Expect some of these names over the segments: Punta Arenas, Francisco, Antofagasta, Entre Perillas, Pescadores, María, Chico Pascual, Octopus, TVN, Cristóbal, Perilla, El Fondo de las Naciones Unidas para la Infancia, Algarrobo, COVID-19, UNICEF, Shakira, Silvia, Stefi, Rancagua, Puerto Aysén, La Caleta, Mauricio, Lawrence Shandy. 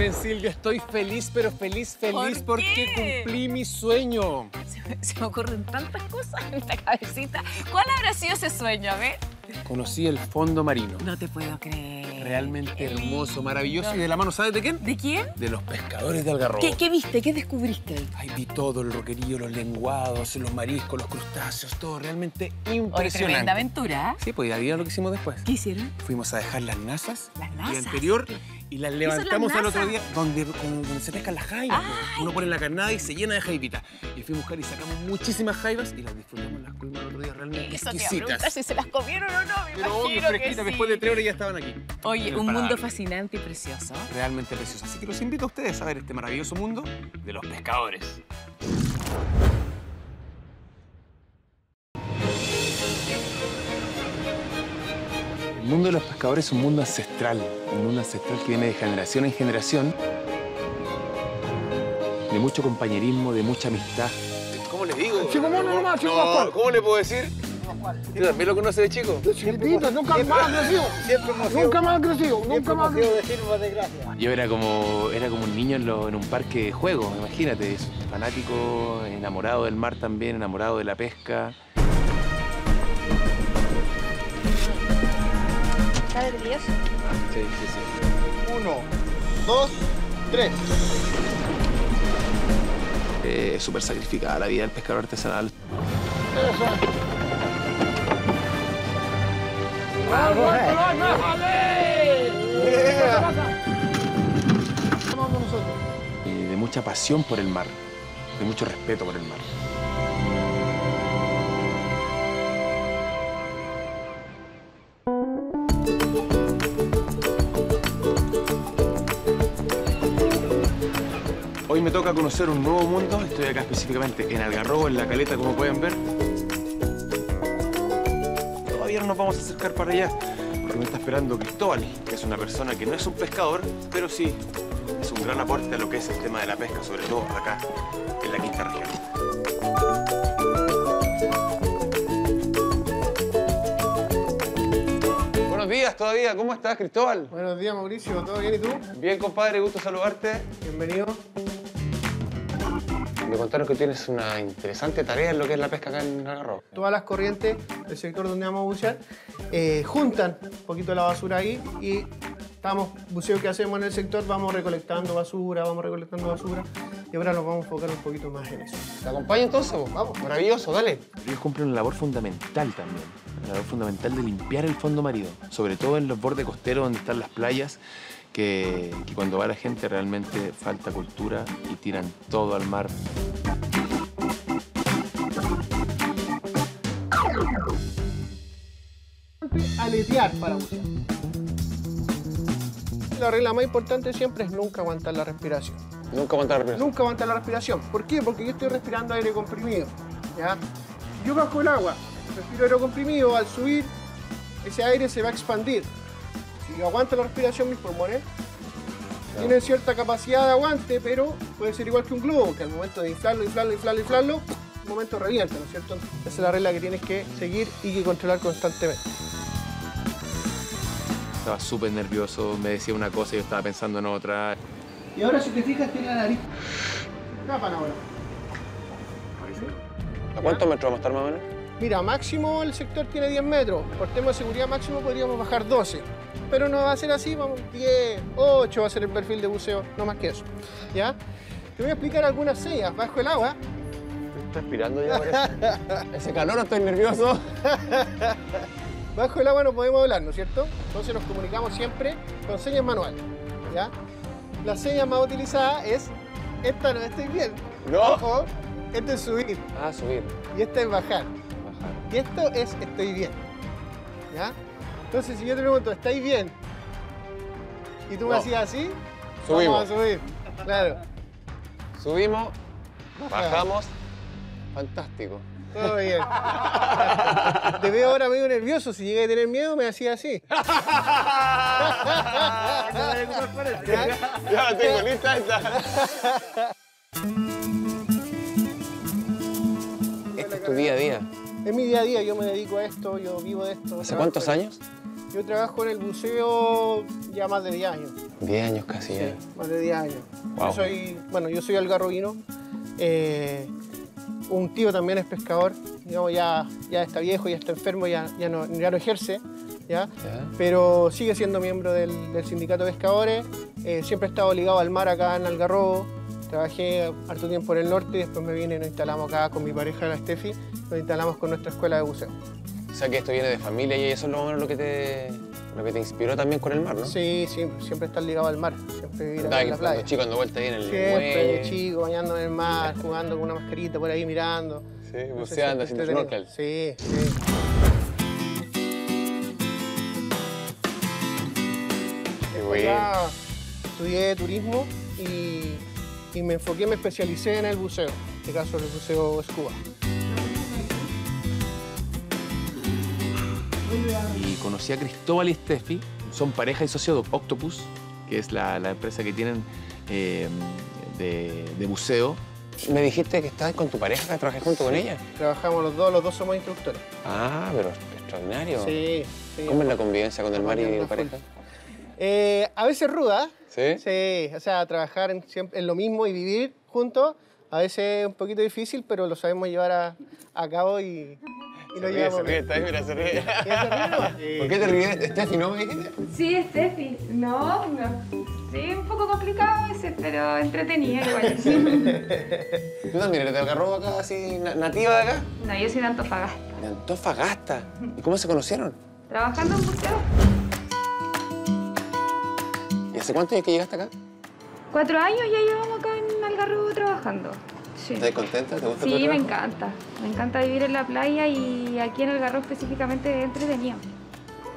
Karen Silvia, estoy feliz, pero feliz, feliz porque cumplí mi sueño. Se me ocurren tantas cosas en esta cabecita. ¿Cuál habrá sido ese sueño? A ver. Conocí el fondo marino. No te puedo creer. Realmente hermoso, maravilloso. ¿Y de la mano sabes de quién? ¿De quién? De los pescadores de Algarrobo. ¿Qué viste? ¿Qué descubriste ahí? Ay, vi todo, el roquerío, los lenguados, los mariscos, los crustáceos, todo realmente impresionante. Oye, tremenda aventura. Sí, pues ya lo que hicimos después. ¿Qué hicieron? Fuimos a dejar las nazas. Las nazas. El anterior. Y las levantamos al otro día donde se pescan las jaivas. Ay. Uno pone la carnada y se llena de jaivitas. Y fuimos a buscar y sacamos muchísimas jaivas y las disfrutamos, las comimos el otro día realmente exquisitas. Eso te iba a preguntar si se las comieron o no, me imagino que sí. Después de 3 horas ya estaban aquí. Oye, un mundo fascinante y precioso. Realmente precioso. Así que los invito a ustedes a ver este maravilloso mundo de los pescadores. El mundo de los pescadores es un mundo ancestral que viene de generación en generación, de mucho compañerismo, de mucha amistad. ¿Cómo le digo? Chico, nomás, Chico Pascual. ¿Cómo le puedo decir? ¿Tú también lo conoces de chico? Chiquitito, nunca más ha crecido. Nunca más ha crecido, nunca más ha crecido. Yo era como un niño en un parque de juegos, imagínate, fanático, enamorado del mar también, enamorado de la pesca. ¿Está nervioso? Sí, sí, sí. 1, 2, 3. Es súper sacrificada la vida del pescador artesanal. ¡Vamos, de mucha pasión por el mar, de mucho respeto por el mar. Hoy me toca conocer un nuevo mundo. Estoy acá específicamente en Algarrobo, en La Caleta, como pueden ver. Todavía no nos vamos a acercar para allá, porque me está esperando Cristóbal, que es una persona que no es un pescador, pero sí es un gran aporte a lo que es el tema de la pesca, sobre todo acá en la quinta región. Buenos días todavía. ¿Cómo estás, Cristóbal? Buenos días, Mauricio. ¿Todo bien y tú? Bien, compadre. Gusto saludarte. Bienvenido. Me contaron que tienes una interesante tarea en lo que es la pesca acá en Algarrobo. Todas las corrientes del sector donde vamos a bucear juntan un poquito de la basura ahí y estamos, buceo que hacemos en el sector, vamos recolectando basura y ahora nos vamos a enfocar un poquito más en eso. ¿Te acompaño entonces? Vamos, maravilloso, dale. Ellos cumplen una labor fundamental también, una labor fundamental de limpiar el fondo marino, sobre todo en los bordes costeros donde están las playas. Que cuando va la gente realmente falta cultura y tiran todo al mar. Aletear para bucear. La regla más importante siempre es nunca aguantar la respiración. Nunca aguantar la respiración. Nunca aguantar la respiración. ¿Por qué? Porque yo estoy respirando aire comprimido. ¿Ya? Yo bajo el agua, respiro aire comprimido, al subir ese aire se va a expandir. Si aguanta la respiración, mis pulmones tienen cierta capacidad de aguante, pero puede ser igual que un globo, que al momento de inflarlo, en un momento revienta, ¿no es cierto? Esa es la regla que tienes que seguir y que controlar constantemente. Estaba súper nervioso, me decía una cosa y yo estaba pensando en otra. Y ahora, si te fijas, tiene la nariz. Tapan ahora. ¿A cuántos metros vamos a estar más o menos? Mira, máximo el sector tiene 10 metros. Por tema de seguridad máximo podríamos bajar 12. Pero no va a ser así, vamos 10, 8 va a ser el perfil de buceo, no más que eso. ¿Ya? Te voy a explicar algunas señas bajo el agua. Estoy respirando ya, parece. Ese calor, no estoy nervioso. Bajo el agua no podemos hablar, ¿no es cierto? Entonces nos comunicamos siempre con señas manuales. ¿Ya? La seña más utilizada es esta, no estoy bien. No. Ojo, esta es subir. Ah, subir. Y esta es bajar. Bajar. Y esto es estoy bien. ¿Ya? Entonces, si yo te pregunto, ¿estáis bien? Y tú me hacías así, subimos. Vamos a subir, claro. Subimos, bajamos, fantástico. Todo bien. Te veo ahora medio nervioso, si llegué a tener miedo, me hacía así. Ya la tengo lista esta. Este es tu día a día. Es mi día a día, yo me dedico a esto, yo vivo de esto. ¿Hace cuántos años? Yo trabajo en el buceo ya más de 10 años. 10 años casi ya. Sí, más de 10 años. Wow. Yo soy, bueno, yo soy algarrobino. Un tío también es pescador. Digamos, ya está viejo, ya está enfermo, ya no ejerce. ¿Ya? Yeah. Pero sigue siendo miembro del sindicato de pescadores. Siempre he estado ligado al mar acá en Algarrobo. Trabajé harto tiempo en el norte y después me vine y nos instalamos acá con mi pareja, la Stefi. Nos instalamos con nuestra escuela de buceo. O sea que esto viene de familia y eso es lo que te inspiró también con el mar, ¿no? Sí, siempre estar ligado al mar. Siempre vivir acá en la playa. Chico dando vueltas ahí en el muelle. Chico bañando en el mar, jugando con una mascarita por ahí, mirando. Sí, buceando, haciendo snorkel. Sí, sí. Acá estudié turismo y me enfoqué, me especialicé en el buceo, en este caso el buceo scuba. Y conocí a Cristóbal y Stefi, son pareja y socio de Octopus, que es la empresa que tienen de buceo. Me dijiste que estabas con tu pareja, que trabajé junto con ella. Trabajamos los dos somos instructores. Ah, pero extraordinario. Sí, sí. ¿Cómo es la convivencia con el mar y la pareja? A veces ruda. ¿Sí? Sí, o sea, trabajar en lo mismo y vivir juntos, a veces es un poquito difícil, pero lo sabemos llevar a cabo y lo llevamos. Se ríe, mira, se ríe. ¿Por qué te ríes? ¿Stefi no me dijiste? Sí, Stefi. No. Sí, un poco complicado a veces, pero entretenido igual. ¿Tú también eres de Algarrobo acá, así, nativa de acá? No, yo soy de Antofagasta. ¿De Antofagasta? ¿Y cómo se conocieron? Trabajando en buceo. ¿Hace cuántos años que llegaste acá? 4 años ya llevamos acá en Algarrobo trabajando. Sí. ¿Estás contenta? ¿Te gusta? Sí, me encanta. Me encanta vivir en la playa y aquí en Algarrobo específicamente entretenido.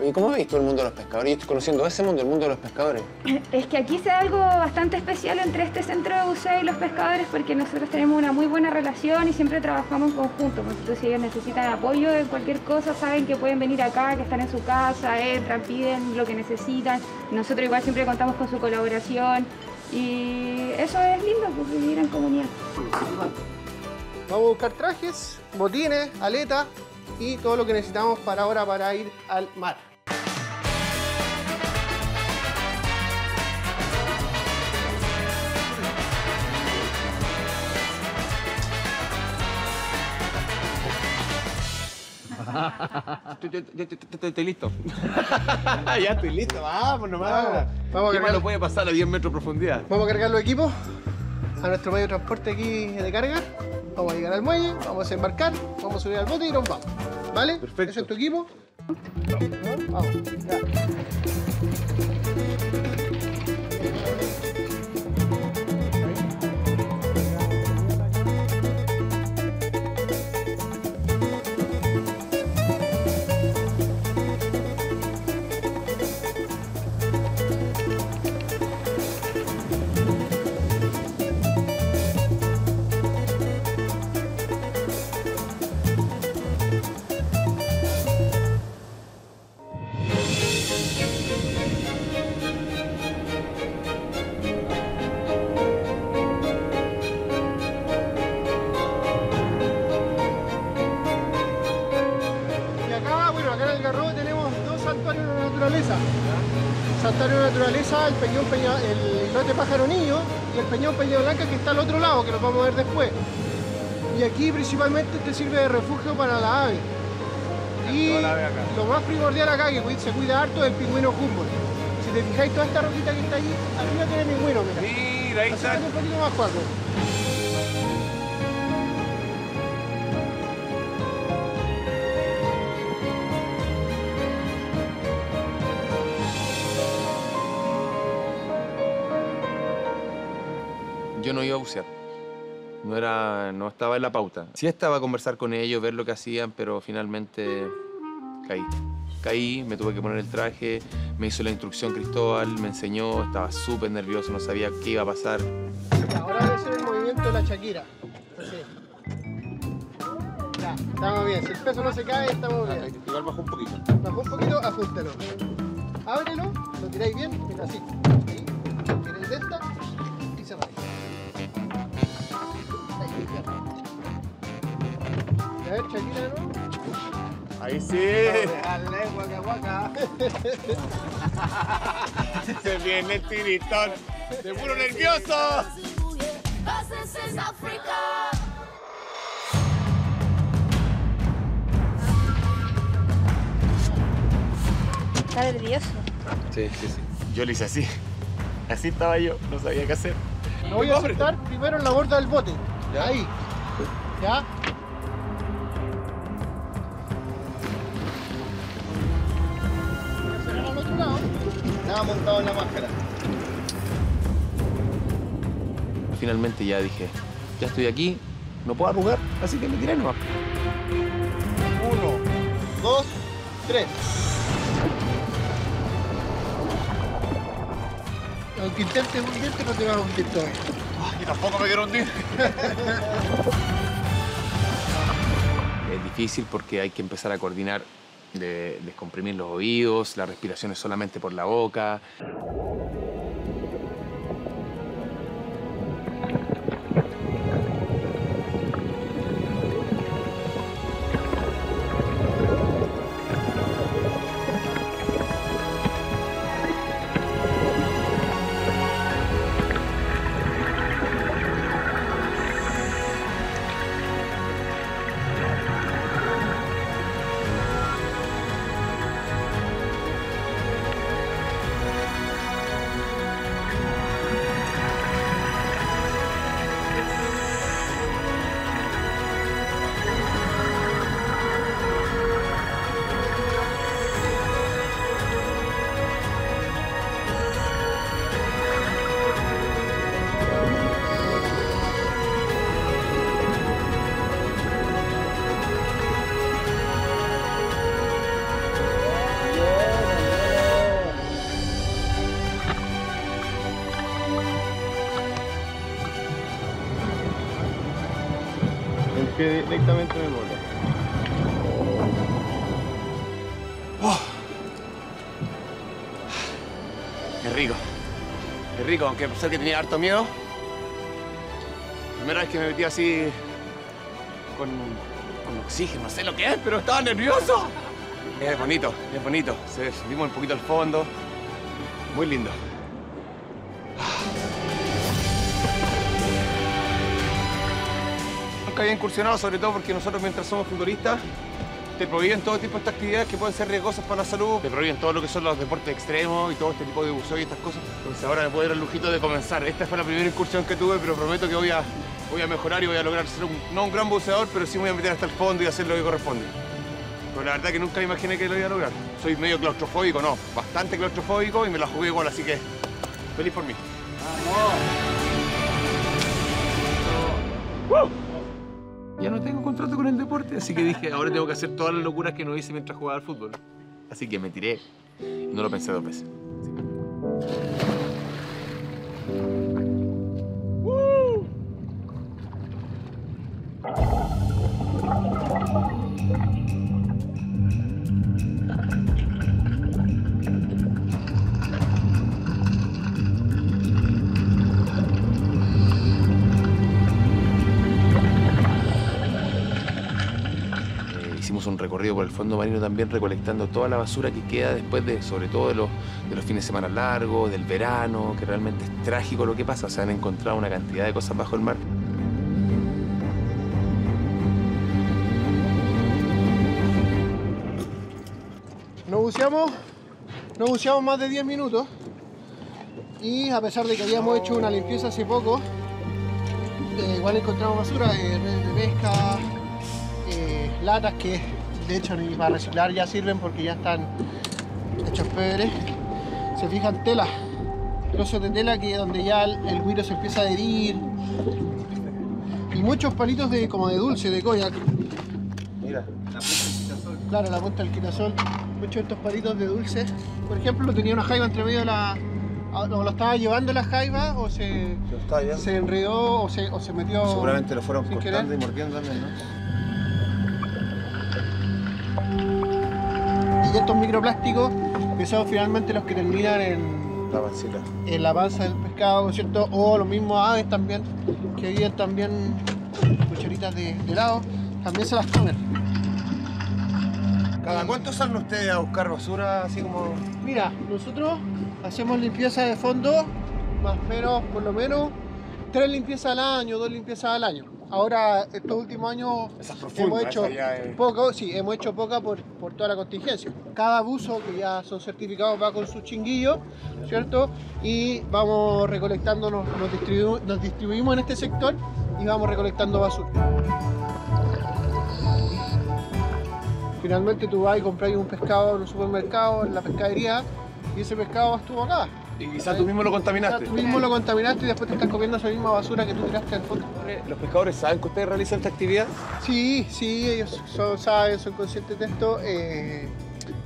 ¿Y cómo veis todo el mundo de los pescadores? Yo estoy conociendo ese mundo, el mundo de los pescadores. Es que aquí se da algo bastante especial entre este centro de buceo y los pescadores porque nosotros tenemos una muy buena relación y siempre trabajamos en conjunto. Entonces, si ellos necesitan apoyo en cualquier cosa, saben que pueden venir acá, que están en su casa, entran, piden lo que necesitan. Nosotros igual siempre contamos con su colaboración y eso es lindo, pues, vivir en comunidad. Vamos a buscar trajes, botines, aletas y todo lo que necesitamos para ahora para ir al mar. Estoy listo. Ya estoy listo, vamos nomás. ¿Qué más puede pasar a 10 metros de profundidad? Vamos a cargar los equipos a nuestro medio de transporte aquí de carga. Vamos a llegar al muelle, vamos a desembarcar, vamos a subir al bote y nos vamos. ¿Vale? Perfecto. ¿Ese es tu equipo? Vamos. Ya. El peñón, el islote Pájaro Niño y el peñón Peña Blanca que está al otro lado, que los vamos a ver después. Y aquí principalmente te sirve de refugio para la ave. Y lo más primordial acá, que se cuida harto, del pingüino jumbo. Si te fijáis, toda esta roquita que está allí, arriba tiene pingüino, mira. Mira, ahí está. Un poquito más cuadro. Yo no iba a bucear, no estaba en la pauta. Sí estaba a conversar con ellos, ver lo que hacían, pero finalmente caí. Caí, me tuve que poner el traje, me hizo la instrucción Cristóbal, me enseñó, estaba súper nervioso, no sabía qué iba a pasar. Ahora voy a hacer el movimiento de la Shakira. Sí. Ya, estamos bien, si el peso no se cae, estamos bien. Igual bajó un poquito. Bajó un poquito, ajústalo. Ábrelo, lo tiráis bien, mira así. Ahí, tiráis de esta y cerráis. A ver, Shakira, ¿no? Ahí sí. Se viene el tiritón. ¡De puro nervioso! Está nervioso. Sí, sí, sí. Yo le hice así. Así estaba yo, no sabía qué hacer. Me voy a sentar primero en la borda del bote. ¿Ya? Ahí. ¿Ya? Será al otro lado. Nada montado en la máscara. Finalmente ya dije, ya estoy aquí, no puedo arrugar, así que me tiré nomás. 1, 2, 3. Aunque intentes hundirte, no te vas a hundir todavía. Y tampoco me quiero hundir. Es difícil porque hay que empezar a coordinar, de descomprimir los oídos, las respiraciones solamente por la boca. Directamente me mola. Oh. Es rico. Es rico, aunque a pesar que tenía harto miedo. La primera vez que me metí así con oxígeno, no sé lo que es, pero estaba nervioso. Es bonito, es bonito. Subimos un poquito al fondo. Muy lindo. Había incursionado, sobre todo porque nosotros mientras somos futbolistas te prohíben todo tipo de estas actividades que pueden ser riesgosas para la salud, te prohíben todo lo que son los deportes extremos y todo este tipo de buceo y estas cosas. Entonces ahora me puedo dar el lujito de comenzar. Esta fue la primera incursión que tuve, pero prometo que voy a mejorar y voy a lograr ser no un gran buceador, pero sí me voy a meter hasta el fondo y hacer lo que corresponde. Pero la verdad que nunca imaginé que lo iba a lograr. Soy medio claustrofóbico, no, bastante claustrofóbico y me la jugué igual, así que feliz por mí. ¡Vamos! ¡Woo! Ya no tengo contrato con el deporte, así que dije, ahora tengo que hacer todas las locuras que no hice mientras jugaba al fútbol. Así que me tiré. No lo pensé dos veces. ¡Woo! Un recorrido por el fondo marino también, recolectando toda la basura que queda después de, sobre todo de los fines de semana largos, del verano, que realmente es trágico lo que pasa. Se han encontrado una cantidad de cosas bajo el mar. No buceamos más de 10 minutos y a pesar de que habíamos hecho una limpieza hace poco, igual encontramos basura, redes de pesca, latas que de hecho ni para reciclar ya sirven porque ya están hechos pedres. Se fijan telas, trozos de tela que donde ya el guiro se empieza a adherir y muchos palitos de como de dulce, de koyak. Mira, la punta del quitasol. Claro, la punta del quitasol. Muchos de estos palitos de dulce. Por ejemplo, tenía una jaiba entre medio de la... lo estaba llevando la jaiba o se enredó o se metió... Seguramente lo fueron cortando y mordiendo también, ¿no? Y estos microplásticos que son finalmente los que terminan en la panza del pescado, ¿cierto? O los mismos aves también, que viven también cucharitas de helado, también se las comen. ¿Cada cuánto salen ustedes a buscar basura así como...? Mira, nosotros hacemos limpieza de fondo, más o menos, por lo menos, 2 limpiezas al año. Ahora, estos últimos años hemos hecho poca por toda la contingencia. Cada buzo, que ya son certificados, va con sus chinguillos, ¿cierto? Y vamos recolectando, nos distribuimos en este sector y vamos recolectando basura. Finalmente tú vas y compras un pescado en un supermercado, en la pescadería, y ese pescado estuvo acá. Y quizás tú mismo lo contaminaste. Quizás tú mismo lo contaminaste y después te estás comiendo esa misma basura que tú tiraste al fondo. ¿Los pescadores saben que ustedes realizan esta actividad? Sí, sí, ellos saben, son conscientes de esto.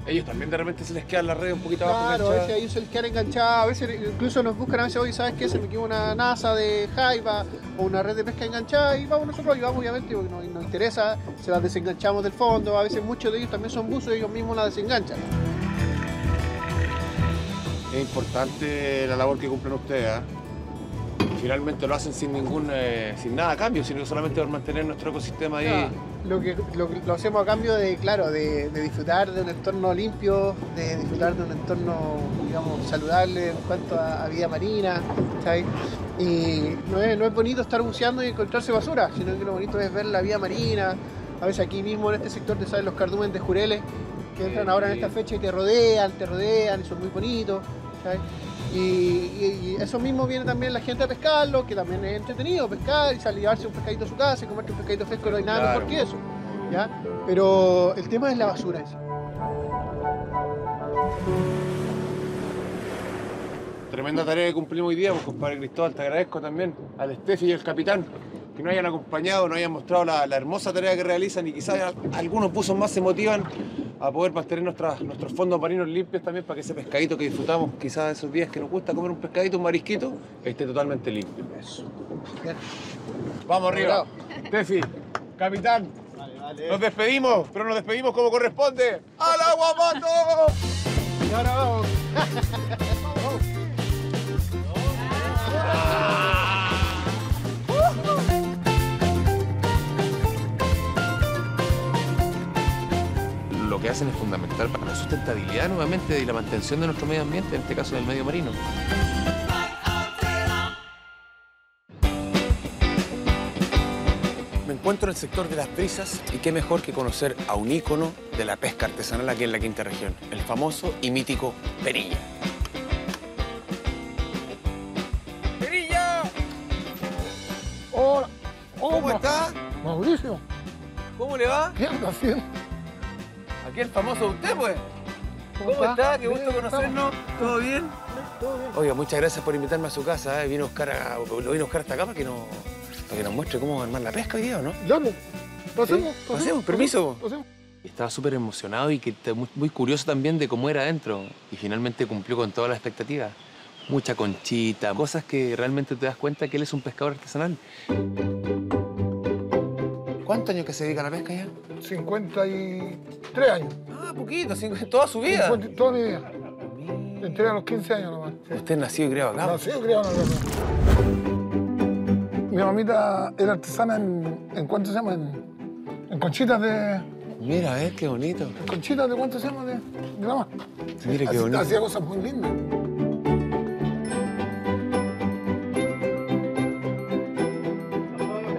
Ellos también de repente se les queda la red un poquito abajo enganchada. Claro, a veces ellos se les quedan enganchadas, a veces incluso nos buscan, a veces, oye, ¿sabes qué? Se me quedó una nasa de jaiba o una red de pesca enganchada y vamos, nosotros ayudamos obviamente porque nos interesa, se las desenganchamos del fondo, a veces muchos de ellos también son buzos y ellos mismos las desenganchan. Es importante la labor que cumplen ustedes, ¿eh? Finalmente lo hacen sin nada a cambio, sino solamente por mantener nuestro ecosistema ahí. Claro, lo hacemos a cambio de disfrutar de un entorno limpio, de disfrutar de un entorno, digamos, saludable en cuanto a vida marina, ¿sabes? Y no es bonito estar buceando y encontrarse basura, sino que lo bonito es ver la vida marina. A veces aquí mismo en este sector te salen los cardúmenes de jureles, que entran ahora en esta fecha y te rodean, y son muy bonitos, ¿sabes? Y eso mismo viene también la gente a pescarlo, que también es entretenido pescar y salir a llevarse un pescadito a su casa y comerse un pescadito fresco, no hay nada mejor que eso, ¿ya? Pero el tema es la basura esa. Tremenda tarea que cumplimos hoy día, pues, compadre Cristóbal. Te agradezco también al Stefi y al capitán que nos hayan acompañado, nos hayan mostrado la hermosa tarea que realizan y quizás algunos buzos más se motivan a poder mantener nuestros fondos marinos limpios también para que ese pescadito que disfrutamos, quizás esos días que nos gusta comer un pescadito, un marisquito, esté totalmente limpio. Eso. Vamos arriba. Tefi, capitán, vale. Nos despedimos, pero nos despedimos como corresponde. ¡Al agua, moto! Y ahora vamos. Lo que hacen es fundamental para la sustentabilidad nuevamente y la mantención de nuestro medio ambiente, en este caso del medio marino. Me encuentro en el sector de las brisas y qué mejor que conocer a un ícono de la pesca artesanal aquí en la quinta región, el famoso y mítico Perilla. ¡Perilla! Hola. ¿Cómo está? Mauricio. ¿Cómo le va? ¿Qué anda haciendo? Aquí el famoso usted, pues. ¿Cómo está? Qué gusto conocernos. ¿Todo bien? Todo bien. Oiga, muchas gracias por invitarme a su casa. Vino Oscar lo vino a buscar hasta acá para que nos muestre cómo armar la pesca hoy día, ¿no? Dale. Pasemos, permiso. Pasemos. Estaba súper emocionado y que muy curioso también de cómo era adentro. Y finalmente cumplió con todas las expectativas. Mucha conchita, cosas que realmente te das cuenta que él es un pescador artesanal. ¿Cuántos años que se dedica a la pesca ya? 53 años. Ah, poquito, toda su vida. Toda mi vida. Entré a los 15 años nomás. Sí. ¿Usted nació y criado acá? Nacido y criado acá. Mi mamita era artesana en ¿cuánto se llama? En conchitas de... Mira, a ver, qué bonito. En conchitas de ¿cuánto se llama? De la más. Sí, mira, qué bonito. Hacía cosas muy lindas.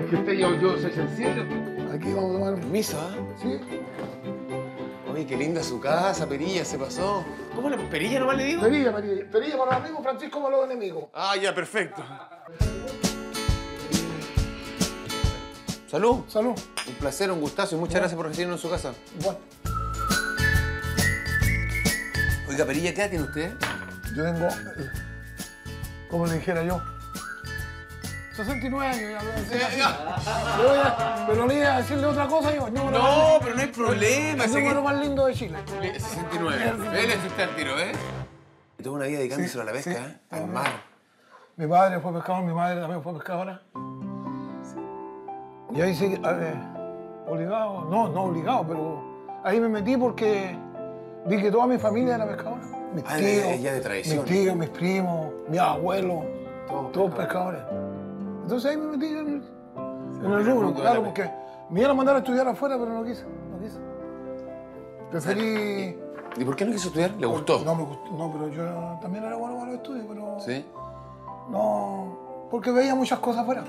Que usted ya oyó, soy sencillo. Aquí vamos a tomar un permiso, ¿ah? Sí. Oye, qué linda su casa, Perilla, se pasó. ¿Cómo Perilla nomás le digo? Perilla. Perilla para los amigos, Francisco para los enemigos. Ah, ya, perfecto. Salud. Salud. Un placer, un gustazo y muchas gracias por recibirnos en su casa. Bueno. Oiga, Perilla, ¿qué edad tiene usted? Yo tengo, como le dijera yo, 69 años, ya lo voy a decir así. Pero le voy a decirle otra cosa, yo. No, pero no hay problema. Es el número más lindo de Chile. 69. Él asiste al tiro, ¿eh? Tuvo una vida dedicándoselo a la pesca, ¿eh? Al mar. Mi padre fue pescador, mi madre también fue pescadora. Sí. Y ahí sí, obligado. No obligado, pero ahí me metí porque vi que toda mi familia era pescadora. Mis tíos, mis primos, mis abuelos, todos pescadores. Entonces ahí me metí en el rubro, claro, porque me iban a mandar a estudiar afuera, pero no quise. Yo salí... ¿Y por qué no quiso estudiar? ¿Le gustó? No, me gustó. No, pero yo también era bueno para los estudios, pero... ¿Sí? No, porque veía muchas cosas afuera.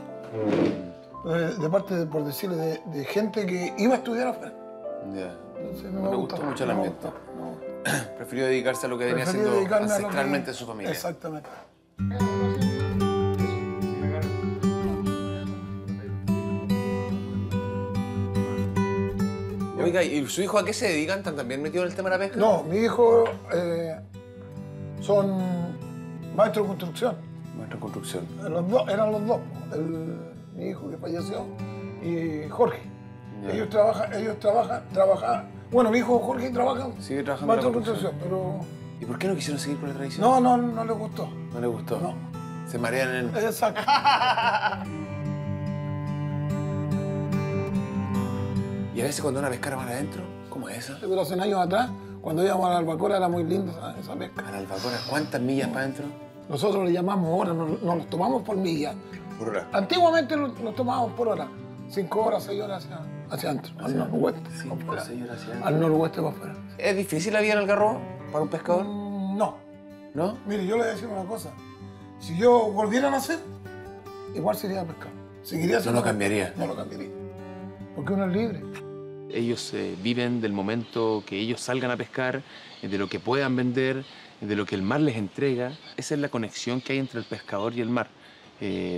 De parte, por decirle, de gente que iba a estudiar afuera. Ya. Entonces, no me gustó mucho el ambiente. No. Prefirió dedicarse a lo que venía haciendo ancestralmente su familia. Exactamente. Oiga, ¿y su hijo a qué se dedican? ¿Están también metidos en el tema de la pesca? No, mi hijo son maestros de construcción. Maestros de construcción. Eran los dos. Mi hijo que falleció y Jorge. Yeah. Ellos trabajan. Bueno, mi hijo Jorge trabaja. Sigue trabajando. Maestro de construcción, pero. ¿Y por qué no quisieron seguir con la tradición? No les gustó. No les gustó. No. Se marean en el. Exacto. ¿Y a veces cuando una pescara van adentro? ¿Cómo es esa? Pero hace años atrás, cuando íbamos a la albacora, era muy linda esa pesca. ¿A la albacora? ¿Cuántas millas para adentro? Nosotros le llamamos horas, nos los tomamos por millas. ¿Por hora? Antiguamente los tomábamos por hora. 5 horas, 6 horas hacia adentro, al noroeste. 5 horas, 6 horas hacia adentro. Al noroeste para afuera. ¿Es difícil la vida en Algarrobo para un pescador? No. ¿No? Mire, yo le voy a decir una cosa. Si yo volviera a nacer, igual sería pescado. Seguiría siendo. No lo cambiaría. No lo cambiaría. Porque uno es libre. Ellos viven del momento que ellos salgan a pescar, de lo que puedan vender, de lo que el mar les entrega. Esa es la conexión que hay entre el pescador y el mar.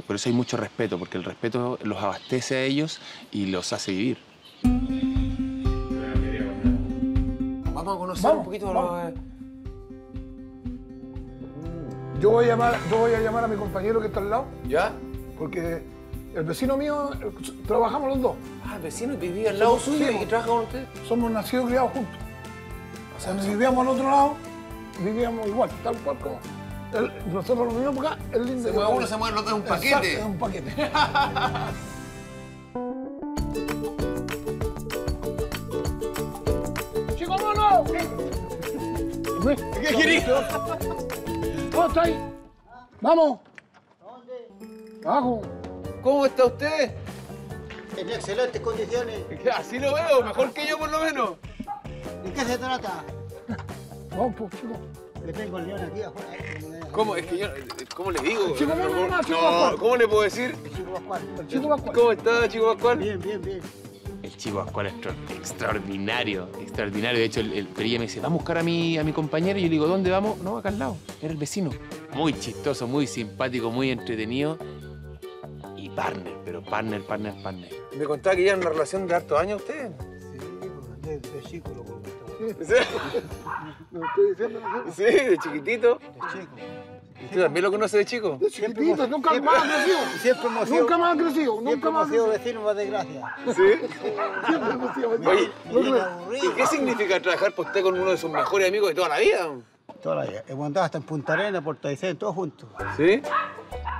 Por eso hay mucho respeto, porque el respeto los abastece a ellos y los hace vivir. Vamos a conocer un poquito los... Yo voy a llamar a mi compañero que está al lado. ¿Ya? Porque... El vecino mío, trabajamos los dos. Ah, el vecino vivía al lado suyo y trabaja con usted. Somos nacidos y criados juntos. O sea, cuando vivíamos al otro lado, vivíamos igual, tal cual como. Nosotros lo vivimos acá, él lindo. Se mueve uno, se mueve el otro, es un paquete. Es un paquete. ¡Chico mono! ¿Qué querés? ¿Cómo estáis? ¡Vamos! ¿Dónde? ¡Abajo! ¿Cómo está usted? En excelentes condiciones. Así lo veo, mejor que yo por lo menos. ¿De qué se trata? Vamos, pues, chico. Le tengo el león aquí afuera. ¿Cómo? Es que yo... ¿Cómo le digo? Chico, no, ¿cómo le puedo decir? El Chico Pascual. El Chico Pascual. ¿Cómo está, Chico Pascual? Bien, bien, bien. El Chico Pascual es extraordinario, extraordinario. De hecho, el Perilla me dice, vamos a buscar a mi compañero. Y yo le digo, ¿dónde vamos? No, acá al lado. Era el vecino. Muy chistoso, muy simpático, muy entretenido. Y partner, pero partner. Me contaba que ya en una relación de hartos años ustedes. Sí, de chico lo contaba. ¿No estoy diciendo nada? Sí, de chiquitito. De chico. ¿Y tú también lo conoces de chico? De chiquitito, nunca más ha crecido. Siempre hemos sido. Nunca más ha crecido, nunca más ha crecido. Siempre hemos sido vecinos, más desgracia. ¿Sí? Siempre hemos sido vecinos. Oye, ¿y qué significa trabajar por usted con uno de sus mejores amigos de toda la vida? Toda la vida. Hemos andado hasta en Punta Arenas, Puerto Aysén, todos juntos. ¿Sí?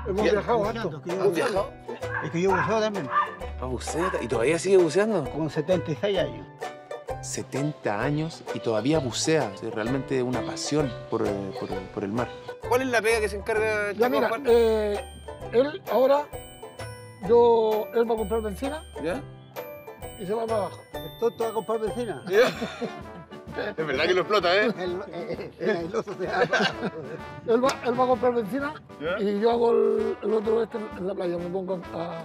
Hemos viajado harto. ¿Hemos viajado? Es que yo buceo también. ¿Ah, buceta? ¿Y todavía sigue buceando? Con 76 años. 70 años y todavía bucea. Es realmente una pasión por el mar. ¿Cuál es la pega que se encarga de Chico Pascual? Él ahora... Él va a comprar benzina. ¿Ya? Y se va para abajo. El tonto va a comprar benzina. ¿Ya? Es verdad que lo explota, ¿eh? El oso se llama. Él va a comprar benzina, yeah. Y yo hago el otro este en la playa. Me pongo a...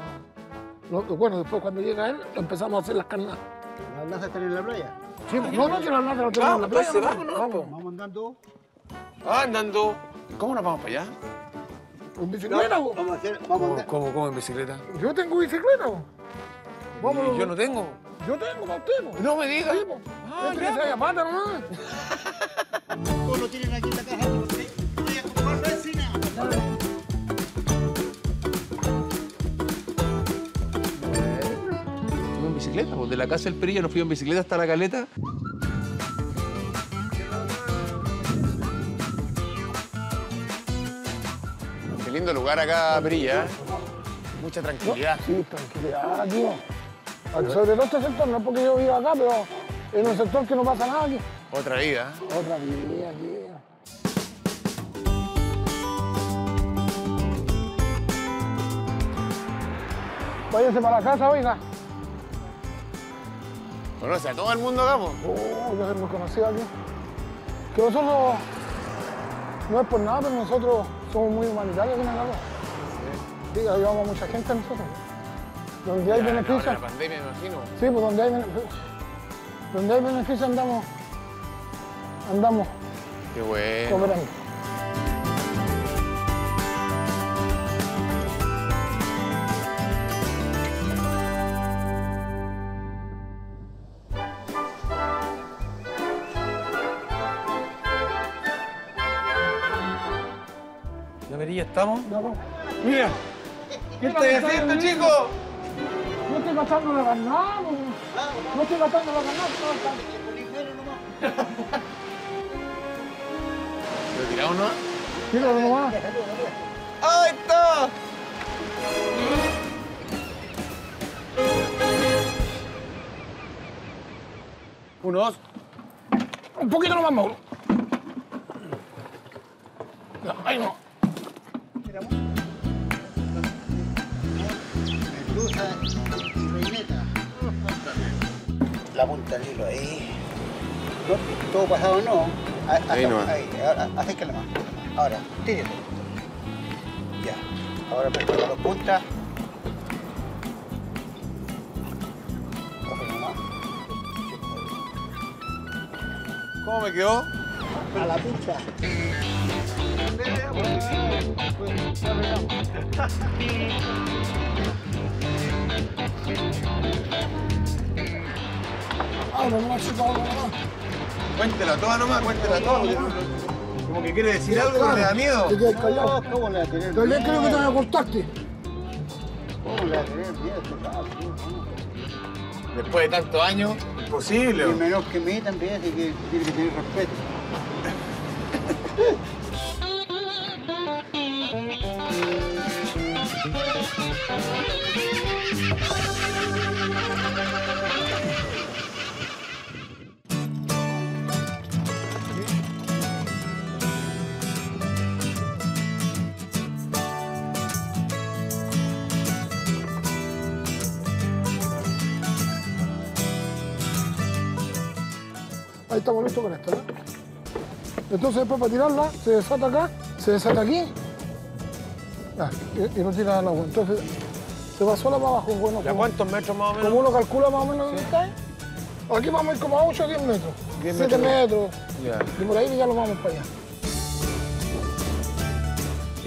Bueno, después cuando llega él, empezamos a hacer las carnadas. ¿Las lazas están en la playa? Sí, no, que las lazas no están en la playa. Vamos andando. Ah, andando. ¿Cómo nos vamos para allá? ¿Con bicicleta? No, ¿Cómo en bicicleta? Yo tengo bicicleta. Vamos. Yo no tengo. Yo tengo, para usted. No me digas. Ah, ya, mátalo, ¿no? Lo tienen aquí en la caja. Voy a comprar benzina. Fuimos en bicicleta, pues de la casa del Perilla nos fuimos en bicicleta hasta La Caleta. Qué lindo lugar acá, Perilla. Mucha tranquilidad. Sí, tranquilidad, tío. Sobre todo este sector, no es porque yo vivo acá, pero en un sector que no pasa nada aquí. Otra vida. Otra vida, vida. Váyase para la casa, oiga. Conoce a todo el mundo acá, po. Oh, ya hemos conocido aquí. Que nosotros, no es por nada, pero nosotros somos muy humanitarios aquí en Algarrobo. Sí, ayudamos a mucha gente a nosotros. Donde hay beneficios... No, la pandemia, imagino. Sí, pues donde hay beneficios andamos... Andamos. Qué bueno. Cooperando. ¿La Perilla estamos? No, no. Mira, ¿qué estoy haciendo, chico? No estoy gastando la ganada, no estoy gastando la ganada. ¿Lo tiramos nomás? Tíralo nomás. ¡Ahí está! Uno, dos. Un poquito nomás, Mauro. No, ahí no. ¿Tiramos? Cruza y reineta. La punta del hilo ahí. No, todo pasado no. Ahí no. Ahí, acércale más. Ahora, tírate. Ya. Ahora prepara las puntas. Coge nomás. ¿Cómo me quedó? A la punta. Ahora nomás, chico, ahora nomás. Cuéntela toda nomás, cuéntela toda. Como que quiere decir algo, ¿no le da miedo? Te quedas callado. ¿Cómo le va a tener miedo? También creo que te la cortaste. ¿Cómo le va a tener miedo? Después de tantos años, imposible. El menor que me también es que tiene que tener respeto. Ahí estamos listos con esta, ¿no? Entonces después para tirarla, se desata acá, se desata aquí. Ah, y no tira nada, entonces se va sola para abajo. Bueno, ¿y a cuántos metros más o menos? Como uno calcula más o menos dónde está. Aquí vamos a ir como a 8 o 10 metros. 10 metros. 7 metros. Yeah. Y por ahí ya lo vamos para allá.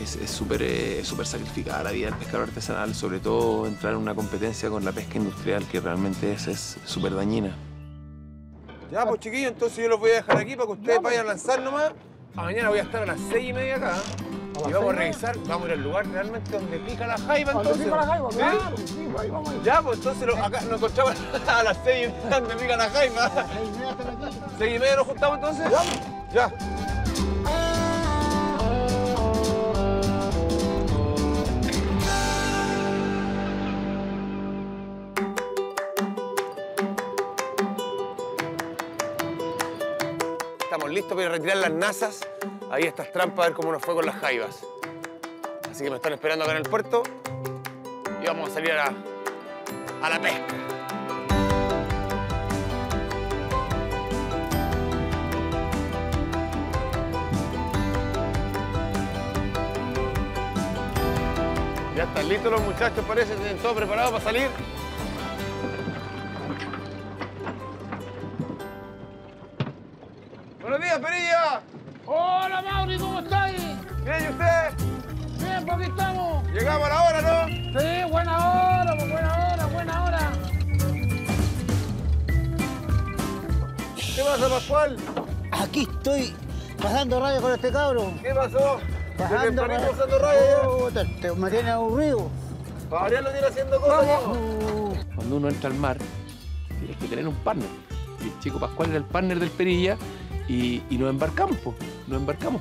Es súper sacrificada la vida del pescador artesanal, sobre todo entrar en una competencia con la pesca industrial, que realmente es súper dañina. Ya, pues chiquillos, entonces yo los voy a dejar aquí para que ustedes vayan a lanzar nomás. Mañana voy a estar a las 6:30 acá. Y vamos a revisar, vamos a ir al lugar realmente donde pica la jaiba, entonces. Pica la jaiba, claro, sí, ahí vamos. Ya, pues entonces acá nos encontramos a las 6:30 donde pica la jaiba. A las 6:30 hasta la casa. 6:30 nos juntamos entonces. Ya. Listo para retirar las nazas, ahí estas trampas, a ver cómo nos fue con las jaivas. Así que me están esperando acá en el puerto y vamos a salir a la pesca. Ya están listos los muchachos, parece, tienen todo preparado para salir. ¡Buenos días, Perilla! ¡Hola, Mauri! ¿Cómo estáis? Bien, ¿y usted? Bien, pues aquí estamos. Llegamos a la hora, ¿no? Sí, buena hora, pues buena hora. ¿Qué pasa, Pascual? Aquí estoy pasando radio con este cabro. ¿Qué pasó? Pasando radio. Oh, me tiene aburrido. Ahora lo tiene haciendo cosas. Cuando uno entra al mar, tienes que tener un partner. Y el Chico Pascual era el partner del Perilla. Y nos embarcamos, pues.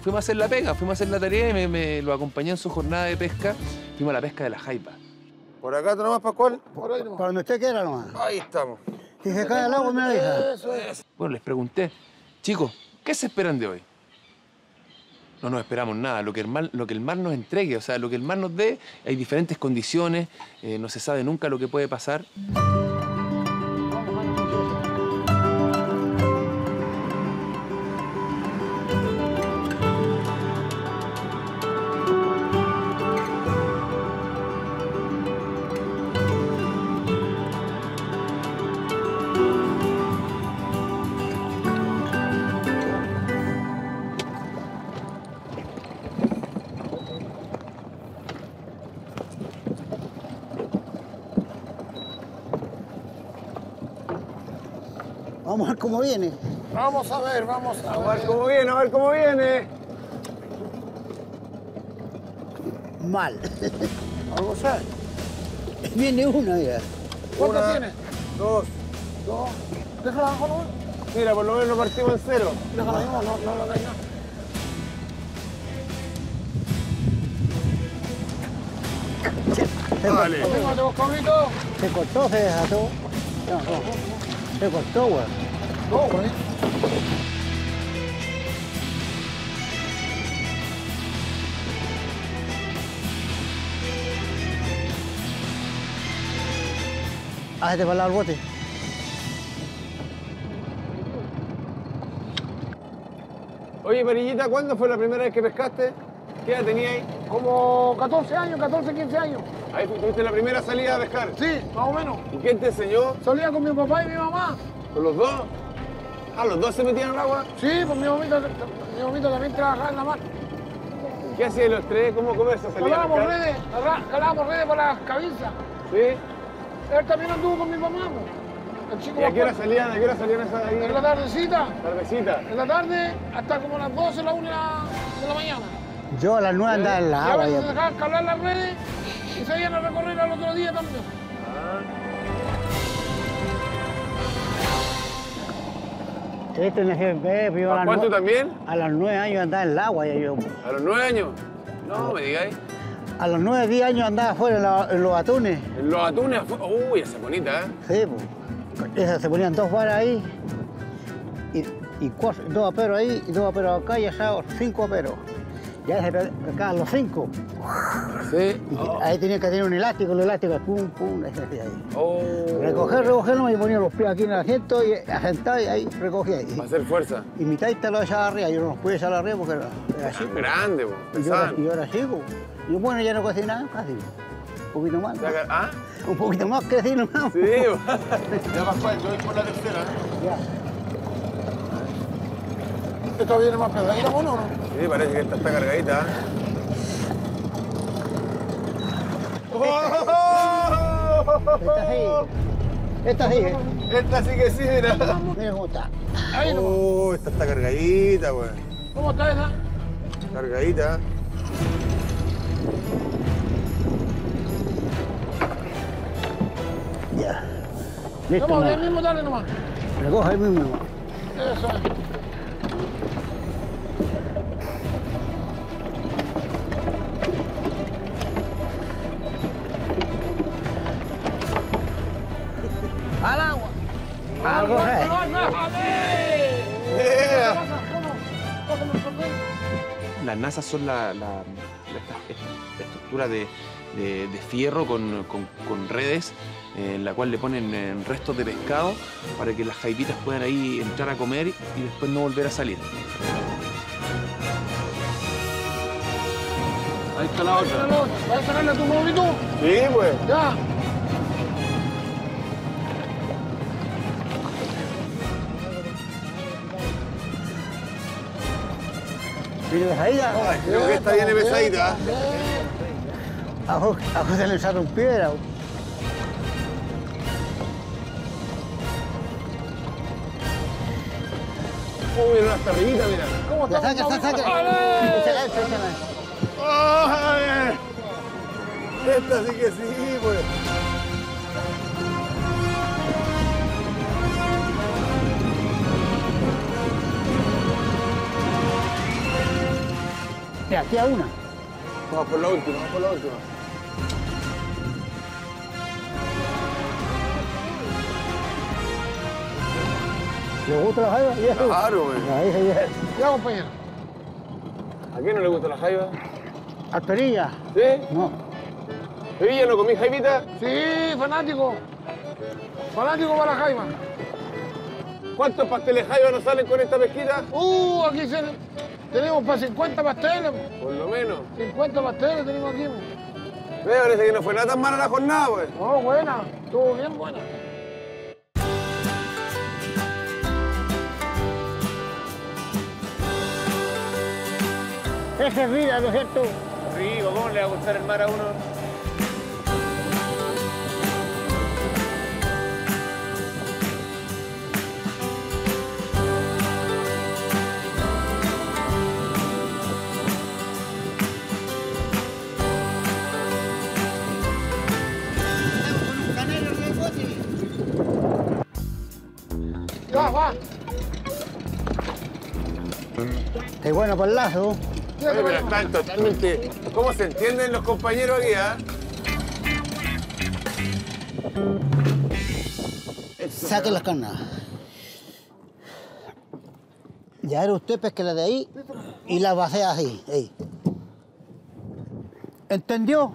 Fuimos a hacer la pega, fuimos a hacer la tarea y me lo acompañé en su jornada de pesca. Fuimos a la pesca de la jaipa. ¿Por acá nomás, Pascual? Por ahí nomás. Para donde usted quiera nomás. Ahí estamos. Y se cae el agua, me avisa. Eso es. Bueno, les pregunté, chicos, ¿qué se esperan de hoy? No nos esperamos nada, lo que el mar nos entregue, o sea, lo que el mar nos dé, hay diferentes condiciones, no se sabe nunca lo que puede pasar. Vamos a ver cómo viene. Vamos a ver cómo viene. Mal. ¿Algo sale? Viene una ya. ¿Cuántas tiene? Dos. Déjala abajo, ¿no? Mira, por lo menos partimos en cero. Déjala abajo, no la caiga. Vale. Se cortó, se desató. No. Se cortó, güey. Hazte para el lado del bote. Oye, Perillita, ¿cuándo fue la primera vez que pescaste? ¿Qué edad tenías ahí? Como 14 años, 14, 15 años. Ahí tuviste la primera salida a pescar. Sí, más o menos. ¿Y quién te enseñó? Salía con mi papá y mi mamá. ¿Con los dos? Ah, ¿los dos se metían al agua? Sí, pues mi mamita también trabajaba en la mar. ¿Y qué hacían los tres? ¿Cómo esa salida? Jalábamos redes para las cabezas. ¿Sí? Él también anduvo con mi mamá, pues. El chico. ¿Y a qué hora salían? Esas ahí? En la tardecita. ¿Tardecita? En la tarde hasta como las 12, la 1 de la mañana. Yo a las 9 andaba en la agua. Y a veces dejaban calar las redes y se iban a recorrer al otro día también. Este en el GP, yo a las 9. ¿Cuánto también? A los 9 años andaba en el agua ya yo. ¿A los 9 años? No, me digáis. A los 9, 10 años andaba afuera en los atunes. ¿En los atunes? Uy, esa es bonita, ¿eh? Sí, pues. Esas se ponían dos varas ahí. Y dos aperos ahí, y dos aperos acá, y allá 5 aperos. Ya se pescaban los 5. Sí. Oh. Ahí tenían que tener un elástico, los elásticos, pum, pum, ahí. Oh. Recogerlo y ponía los pies aquí en el asiento y asentaba y ahí recogía. Para hacer fuerza. Y mi taita lo echaba arriba, yo no los pude echar arriba porque era chico. Grande, po. Yo era chico. Yo, bueno, ya no casi nada, casi. Un poquito más. ¿No? ¿Ah? Un poquito más crecí nomás. Sí, po. Ya Pascual, yo voy por la tercera. Ya. ¿Esta viene más pesadita, mono, o no? Sí, parece que esta está cargadita. Esta sí que sí, mira. Mira cómo está. Oh, esta está cargadita, güey. ¿Cómo está esa? Cargadita. Ya. Listo. Vamos, ahí mismo, dale nomás. Recoja ahí mismo, nomás. Eso. ¡Al agua! ¡Al agua! Las nazas son esta estructura de fierro con redes en la cual le ponen restos de pescado para que las jaipitas puedan ahí entrar a comer y después no volver a salir. Ahí está la otra. ¿Vas a sacarle a tu móvil? Sí, pues. ¡Ya! ¿Viene pesadita? Creo que esta viene pesadita. A José le echaron piedra. Uy, unas perrillitas, mira. ¿Cómo está? ¡Saca! ¡Échala! Esta sí que sí, pues. Mira, aquí hay una. Vamos por la última. ¿Le gusta la jaiba? ¿Ya? Claro, güey. Ya, compañero. ¿A quién no le gusta la jaiba? ¿A Perilla? ¿Sí? No. ¿Perilla no comí jaibita? Sí, fanático. Fanático para la jaiba. ¿Cuántos pasteles jaiba nos salen con esta pesquita? Aquí tenemos para 50 pasteles. Por lo menos. 50 pasteles tenemos aquí. Me parece que no fue nada tan mala la jornada, pues. No, buena. Estuvo bien buena. Esa es vida, ¿no es cierto? Rico, ¿cómo le va a gustar el mar a uno? Es bueno para el lazo. Oye, pero están totalmente... ¿Cómo se entienden los compañeros aquí, ¿eh? Saquen las carnas. Ya era usted, pesquela de ahí y la vacía así, ahí. ¿Entendió?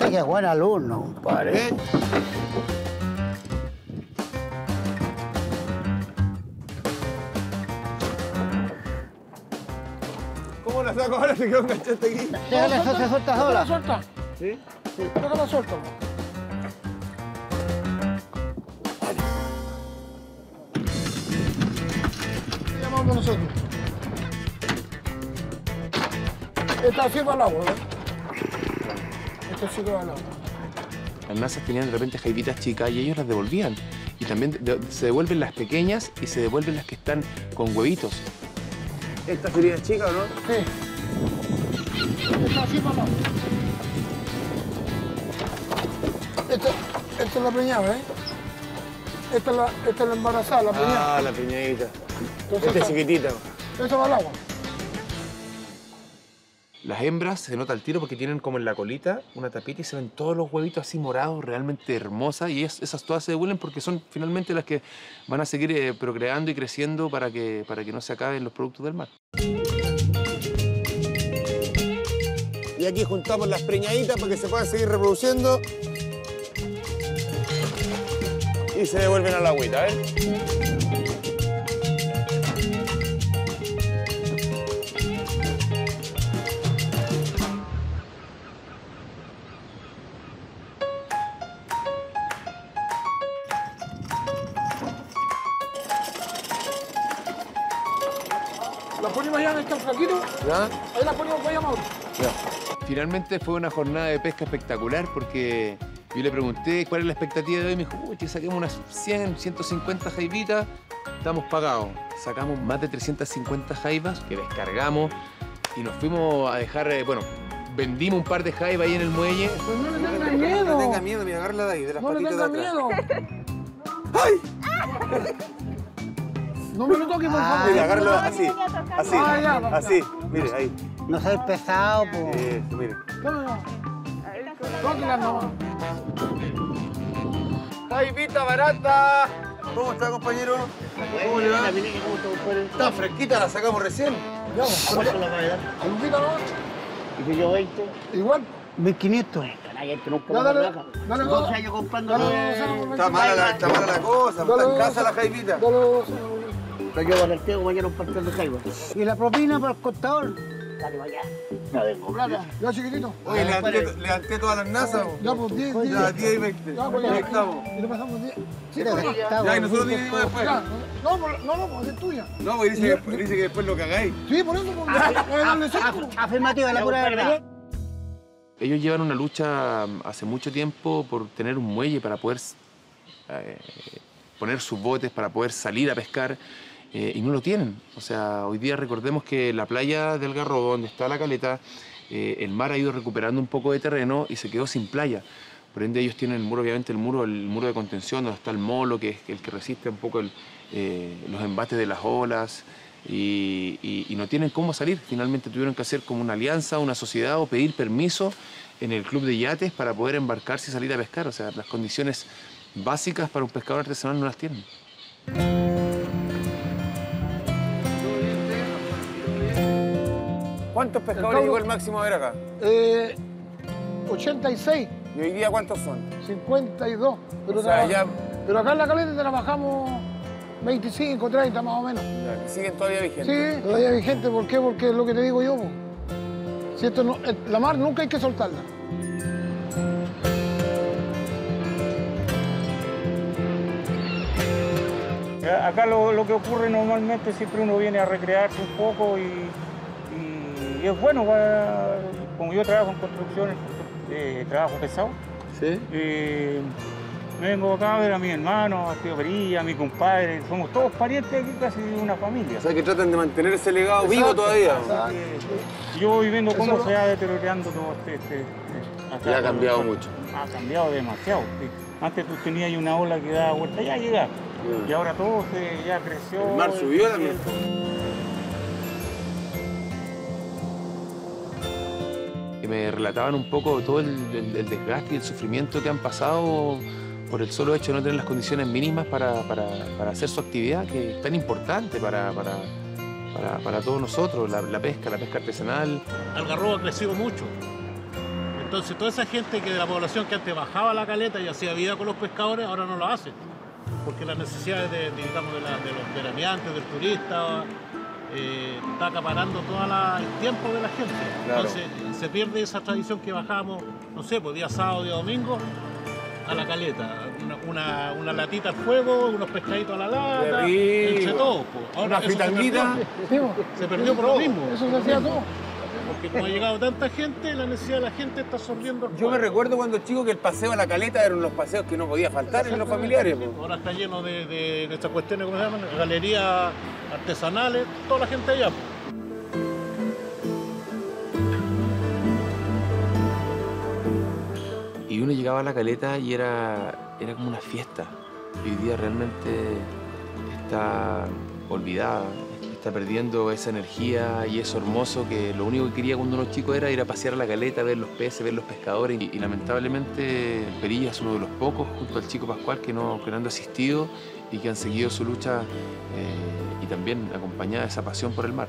Es que es buen alumno, compadre. ¿Eh? ¿Cómo la saco ahora si quedó un cachete aquí? Déjala, se suelta sola. ¿La suelta? ¿Sí? Sí. Déjala suelta. Llamamos nosotros. Está así para el agua, ¿eh? Las masas tenían de repente jaivitas chicas y ellos las devolvían. Y también se devuelven las pequeñas y se devuelven las que están con huevitos. ¿Esta sería chica o no? Sí. Esta sí, papá. Esta es la preñada, ¿eh? Esta es la embarazada, la preñada. Ah, la preñadita. Esta es chiquitita. Esta va al agua. Las hembras se nota el tiro porque tienen como en la colita una tapita y se ven todos los huevitos así morados, realmente hermosas. Y esas todas se devuelven porque son finalmente las que van a seguir procreando y creciendo para que no se acaben los productos del mar. Y aquí juntamos las preñaditas para que se puedan seguir reproduciendo. Y se devuelven a la agüita, ¿eh? ¿Ya? Ahí la ponemos, vaya, Mauro. Finalmente fue una jornada de pesca espectacular porque yo le pregunté cuál es la expectativa de hoy. Me dijo, uy, que saquemos unas 100, 150 jaivitas, estamos pagados. Sacamos más de 350 jaivas que descargamos y nos fuimos a dejar, bueno, vendimos un par de jaivas ahí en el muelle. Pues no le tenga miedo. No le tenga miedo, mira, agarra de ahí, de las patitas de atrás. No le tenga miedo. ¡Ay! No me lo toques, por favor. Mira, agárralo así, así, así, mire, ahí. No soy pesado, pues. Eso, mire. Tóquela, no. Jaivita barata. ¿Cómo está, compañero? ¿Cómo le va? Está fresquita, la sacamos recién. ¿Cuánto la va a dar? ¿Alumita no? ¿Y si yo 20? Igual. 1500. Dale, no se haya comprando. Está mala la cosa, está en casa la jaivita. Pero yo con el tío mañana un pastel de jaiba. ¿Y la propina para el contador? Dale, vaya. No tengo plata. Ya, chiquitito. Oye, le anté todas las nazas. Ya, pues 10. Ya, 10 y 20. Ya, pues ya. Y le pasamos 10. Sí, ya, y nosotros dividimos después. No, pues es tuya. No, pues dice que después lo cagáis. Sí, por eso. Afirmativa, la pura verdad. Ellos llevan una lucha hace mucho tiempo por tener un muelle para poder poner sus botes, para poder salir a pescar. Y no lo tienen. O sea, hoy día recordemos que la playa del Algarrobo, donde está La Caleta, el mar ha ido recuperando un poco de terreno y se quedó sin playa. Por ende, ellos tienen el muro, obviamente, el muro de contención, donde está el molo, que es el que resiste un poco los embates de las olas. Y no tienen cómo salir. Finalmente tuvieron que hacer como una alianza, una sociedad o pedir permiso en el club de yates para poder embarcarse y salir a pescar. O sea, las condiciones básicas para un pescador artesanal no las tienen. ¿Cuántos pescadores llegó el máximo a ver acá? 86. ¿Y hoy día cuántos son? 52. Pero, o sea, pero acá en La Caleta trabajamos 25, 30 más o menos. ¿Siguen todavía vigentes? Sí, todavía vigentes. ¿Por qué? Porque es lo que te digo yo. Si esto no, la mar nunca hay que soltarla. Acá lo que ocurre normalmente, siempre uno viene a recrearse un poco y es bueno. Como yo trabajo en construcciones, trabajo pesado. Sí. Vengo acá a ver a mi hermano, a tío Perilla, a mi compadre. Somos todos parientes aquí, casi una familia. O sea, que tratan de mantener ese legado vivo todavía. Yo voy viendo cómo se va deteriorando todo este. Ya ha cambiado mucho. Ha cambiado demasiado. Antes tú tenías una ola que daba vuelta, ya llegaba. Y ahora todo ya creció. El mar subió también. me relataban un poco todo el desgaste y el sufrimiento que han pasado por el solo hecho de no tener las condiciones mínimas para hacer su actividad, que es tan importante para todos nosotros, la pesca artesanal. Algarrobo ha crecido mucho. Entonces, toda esa gente que de la población que antes bajaba a la caleta y hacía vida con los pescadores, ahora no lo hacen. Porque las necesidades de los veraneantes, del turista, está acaparando todo el tiempo de la gente. Claro. Entonces, se pierde esa tradición que bajábamos, no sé, pues día sábado, día domingo, a la caleta. Una latita al fuego, unos pescaditos a la lata, entre todos. Pues. Una fritanguita. Se perdió por lo mismo. Eso se hacía todo. Porque como ha llegado tanta gente, la necesidad de la gente está absorbiendo. Yo me recuerdo cuando chico que el paseo a la caleta eran los paseos que no podía faltar en los familiares. Pues. Ahora está lleno de estas cuestiones, ¿cómo se llaman? Galerías artesanales, toda la gente allá. Pues. Y uno llegaba a la caleta y era como una fiesta. Hoy día realmente está olvidada. Está perdiendo esa energía y eso hermoso que lo único que quería cuando uno chico era ir a pasear a la caleta, ver los peces, ver los pescadores. Y lamentablemente Perilla es uno de los pocos, junto al Chico Pascual, que no han asistido y que han seguido su lucha y también acompañada de esa pasión por el mar.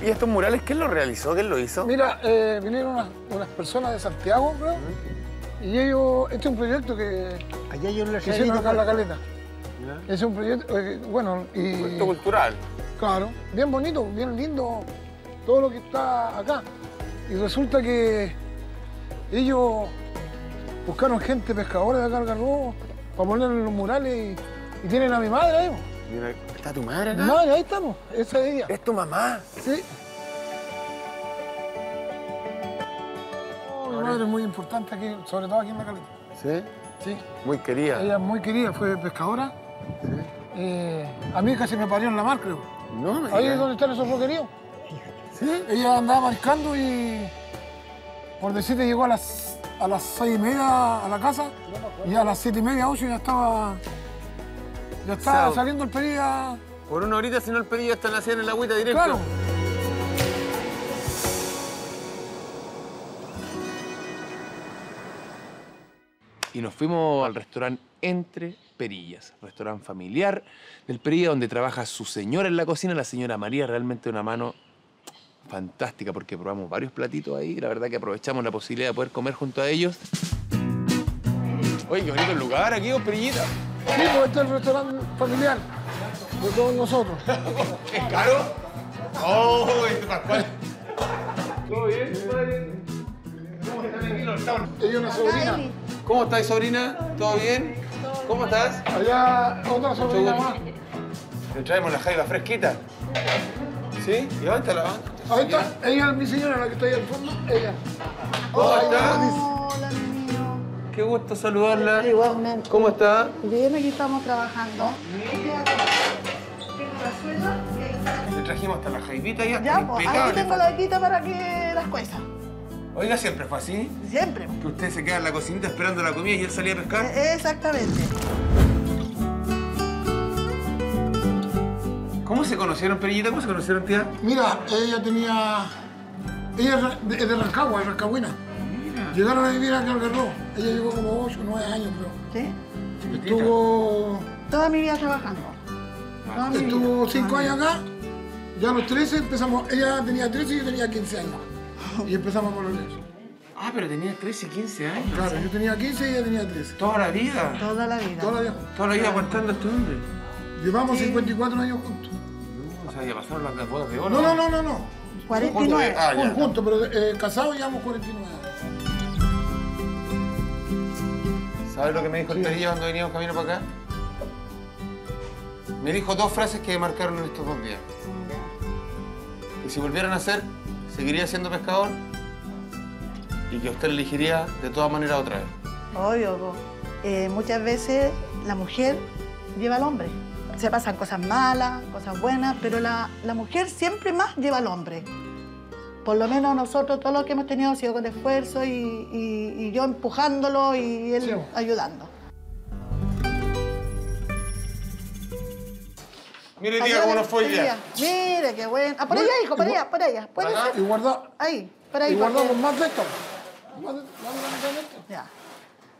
¿Y estos murales quién los realizó? ¿Quién lo hizo? Mira, vinieron unas personas de Santiago, creo, y ellos... Este es un proyecto que... Allá hay una hicieron acá en La Caleta. ¿Ya? Es un proyecto, bueno, y... Un proyecto cultural. Claro, bien bonito, bien lindo, todo lo que está acá. Y resulta que ellos buscaron gente pescadora de acá al Algarrobo para ponerle los murales y tienen a mi madre ahí. Mira, ¿está tu madre acá? Madre, ahí estamos, esa es ella. ¿Es tu mamá? Sí. Mi madre es muy importante aquí, sobre todo aquí en La Caleta. ¿Sí? Sí. Muy querida. Ella es muy querida, fue pescadora. Sí. A mí casi me parió en la mar, creo. No, me ahí es donde están esos roqueríos. Sí. Ella andaba marcando y... Por decirte, llegó a las 6:30 a la casa y a las 7:30, 8 ya estaba... Ya está saliendo el Perilla. Por una horita, si no el Perilla, están haciendo en la agüita directa. Claro. Y nos fuimos al restaurante Entre Perillas, restaurante familiar del Perilla, donde trabaja su señora en la cocina, la señora María, realmente una mano fantástica, porque probamos varios platitos ahí, y la verdad que aprovechamos la posibilidad de poder comer junto a ellos. Oye, qué bonito el lugar aquí, vos, Perillita. Sí, pues este es el restaurante familiar de todos nosotros. ¿Es caro? ¡Oh, este Pascual! ¿Todo bien, padre? ¿Cómo están aquí los chavos? Ella es una sobrina. ¿Cómo estás, sobrina? ¿Todo bien? ¿Cómo estás? Allá, otra sobrina más. ¿Le traemos la jaiba fresquita? ¿Sí? ¿Y dónde está la banca? Ahí está. Ella es mi señora, la que está ahí al fondo. Ella. ¿Cómo está? Qué gusto saludarla. Igualmente. ¿Cómo está? Bien, aquí estamos trabajando. Tengo la suela. Le trajimos hasta la jaivita ya. Ya, pues, ahí tengo la quita para que las cosas. Oiga, ¿siempre fue así? Siempre. Que usted se queda en la cocinita esperando la comida y él salía a pescar. Exactamente. ¿Cómo se conocieron, Perillita? ¿Cómo se conocieron, tía? Mira, ella es de Rancagua, de Rancagüina. Llegaron a vivir acá al Algarrobo. Ella llegó como 8 o 9 años, creo. ¿Sí? Chiquitita. Estuvo... Toda mi vida trabajando. Estuvo 5 años acá. Ya a los 13 empezamos... Ella tenía 13 y yo tenía 15 años. Y empezamos con los niños. Ah, pero tenía 13 y 15 años. Claro, yo tenía 15 y ella tenía 13. ¿Toda la vida? Toda la vida. Toda la vida. Toda la vida aguantando este hombre. Llevamos 54 años juntos. O sea, ya pasaron las bodas de oro. No. 49. Ah, ya. Juntos, pero casados llevamos 49 años. ¿Sabes lo que me dijo el Perilla cuando veníamos camino para acá? Me dijo 2 frases que marcaron en estos 2 días. Que si volvieran a hacer, seguiría siendo pescador y que usted elegiría de todas maneras otra vez. Obvio, muchas veces la mujer lleva al hombre. Se pasan cosas malas, cosas buenas, pero la mujer siempre más lleva al hombre. por lo menos nosotros todo lo que hemos tenido ha sido con esfuerzo y yo empujándolo y él ayudando. Mire, tía, cómo nos fue ya. Mire, qué bueno. Ah, por allá, hijo, por allá, por allá. Y guardamos. Ahí, por ahí. Y guardamos más de esto. Ya.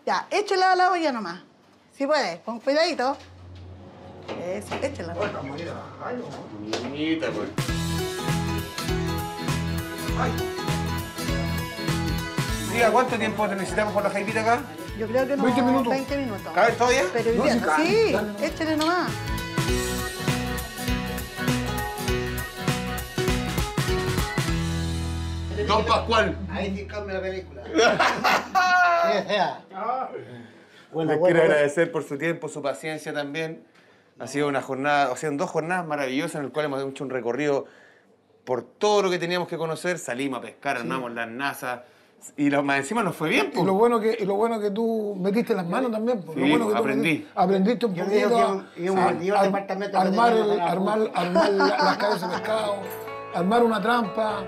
Ya, échela a la olla nomás. Si puedes, con cuidadito. Eso, échela. Bueno, mira, ay, bonita, pues. Ay. Diga, ¿cuánto tiempo necesitamos por la jaipita acá? Yo creo que unos 20 minutos. 20 minutos. ¿Cabe todavía? Pero no, bien, sí, échale nomás. Don Pascual. Ahí sí cambia la película. Bueno, les quiero agradecer por su tiempo, su paciencia también. Ha sido una jornada, o sea, dos jornadas maravillosas en las cuales hemos hecho un recorrido por todo lo que teníamos que conocer. Salimos a pescar, andamos las nazas. Y lo más encima nos fue bien, pues. Lo bueno que tú metiste las manos también, pues. Sí, lo bueno que aprendiste un poquito armar las cabezas de pescado, armar una trampa,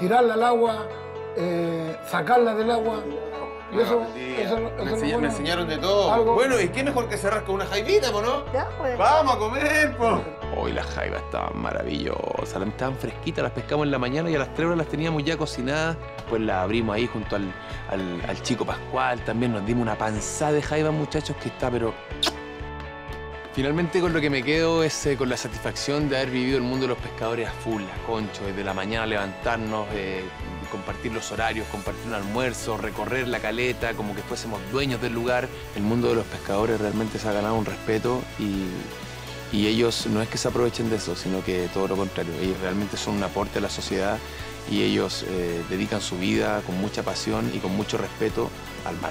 tirarla al agua, sacarla del agua. Y me enseñaron de todo. ¿Algo? Bueno, ¿y qué mejor que cerrar con una jaivita, po, no? Ya, pues. Vamos a comer, po. Hoy las jaivas estaban maravillosas, estaban fresquitas, las pescamos en la mañana y a las 3 horas las teníamos ya cocinadas. Pues las abrimos ahí junto al Chico Pascual, también nos dimos una panzada de jaivas, muchachos, que está, pero... Finalmente, con lo que me quedo es con la satisfacción de haber vivido el mundo de los pescadores a full, las conchos, desde la mañana levantarnos, compartir los horarios, compartir un almuerzo, recorrer la caleta, como que fuésemos dueños del lugar. El mundo de los pescadores realmente se ha ganado un respeto y ellos no es que se aprovechen de eso, sino que todo lo contrario. Ellos realmente son un aporte a la sociedad y ellos dedican su vida con mucha pasión y con mucho respeto al mar.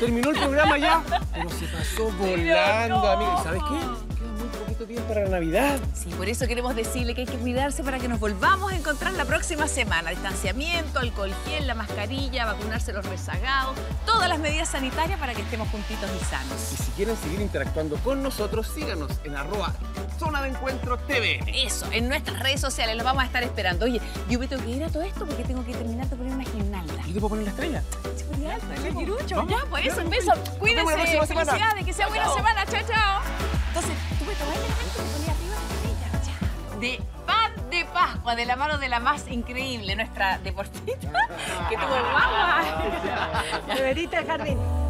Terminó el programa ya, pero se pasó volando, no. Amigo. ¿Y sabes qué? Queda muy poquito tiempo para la Navidad. Sí, por eso queremos decirle que hay que cuidarse para que nos volvamos a encontrar la próxima semana. Distanciamiento, alcohol gel, la mascarilla, vacunarse los rezagados, todas las medidas sanitarias para que estemos juntitos y sanos. Y si quieren seguir interactuando con nosotros, síganos en @ZonaDeEncuentroTVN. Eso, en nuestras redes sociales los vamos a estar esperando. Oye, yo me tengo que ir a todo esto porque tengo que terminar de poner una guirnalda. ¿Y te puedo poner la estrella? Sí, por la alta, el girucho. Ya, pues. Un beso, cuídense, felicidades, que sea buena semana, chao, chao. Entonces, tú me tomaste la mano y me ponías arriba de la chao. De pan de Pascua, de la mano de la más increíble, nuestra deportista, que tuvo el guagua. Deberita de jardín.